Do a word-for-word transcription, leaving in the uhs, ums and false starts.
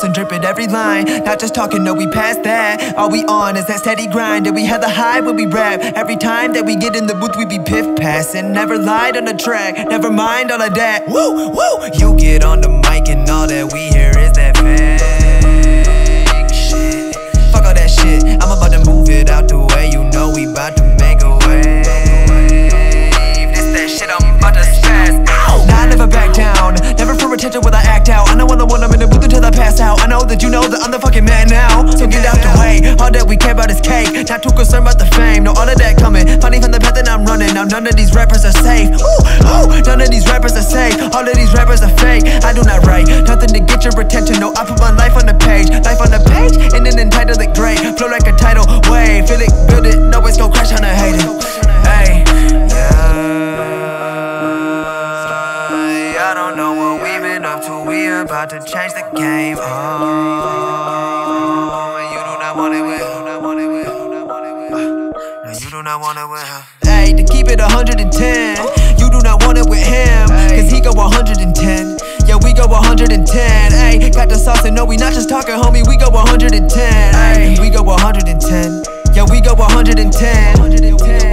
sauce and drip it every line. Not just talking, no, we past that. All we on is that steady grind, and we have the high when we rap. Every time that we get in the booth, we be piff-passing. Never lied on the track, never mind all of that. Woo, woo! You get on the mic and all that we hear is that fake shit. Fuck all that shit, I'm about to move it out the way. You know we bout to make a wave. This that shit I'm about to spaz. Now I never back down, never for attention will I act out. I know I'm the one, I'm in the booth until I pass out. I know that you know that I'm the fucking man now. So get out the way, all that we care about is cake. Not too concerned about the fame, no all of that coming. Funny from the path that I'm running, now none of these rappers are safe. Ooh, ooh, none of these rappers are safe. All of these rappers are fake, I do not write nothing to get your attention, no I put my life on the page. Life on the page, and then entitled it great. Flow like a tidal wave, feel it, build it, no it's gon' crash on a hater. Hey, I don't know what we've been up to, we about to change the game. Oh, and you do not want it with uh, no, you do not want it with her. Hey, to keep it one hundred and ten, you do not want it with him, cause he go one hundred and ten. Yeah, we go one hundred and ten, ayy. Got the sauce and no, we not just talking, homie, we go one hundred and ten, ayy. We go one hundred and ten, yeah, we go one hundred and ten.